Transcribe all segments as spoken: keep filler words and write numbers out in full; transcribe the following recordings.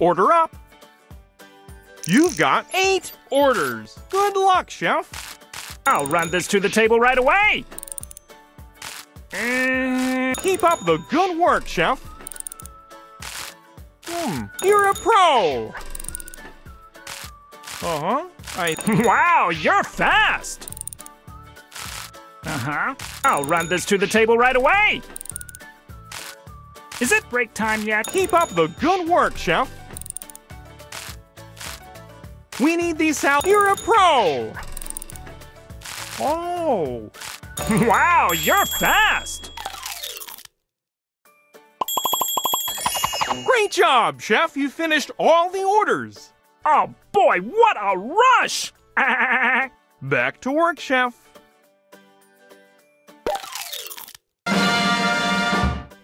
Order up! You've got eight orders! Good luck, chef! I'll run this to the table right away! And keep up the good work, chef! Hmm, you're a pro! Uh-huh, I... Wow, you're fast! Uh-huh, I'll run this to the table right away! Is it break time yet? Keep up the good work, chef! We need these salads. You're a pro! Oh! Wow, you're fast! Great job, chef! You finished all the orders! Oh boy, what a rush! Back to work, chef!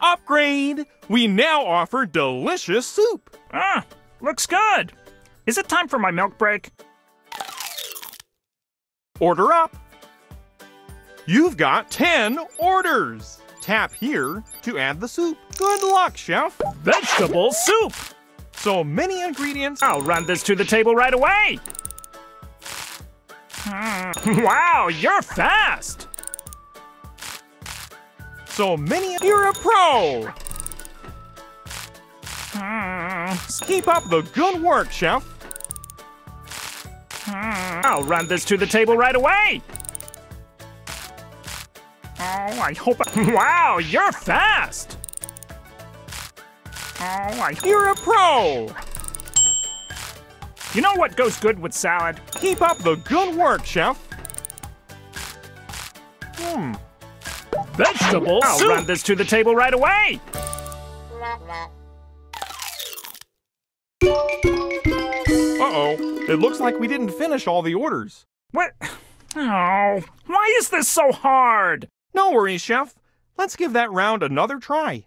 Upgrade! We now offer delicious soup! Ah, looks good! Is it time for my milk break? Order up! You've got ten orders! Tap here to add the soup. Good luck, chef! Vegetable soup! So many ingredients. I'll run this to the table right away! Mm. Wow, you're fast! So many. You're a pro! Mm. Keep up the good work, chef! Mm. I'll run this to the table right away! Oh, I hope I... Wow, you're fast! Oh, I... You're a pro! You know what goes good with salad? Keep up the good work, chef! Hmm... Vegetable I'll soup. Run this to the table right away! Uh-oh, it looks like we didn't finish all the orders. What? Oh, why is this so hard? No worries, chef. Let's give that round another try.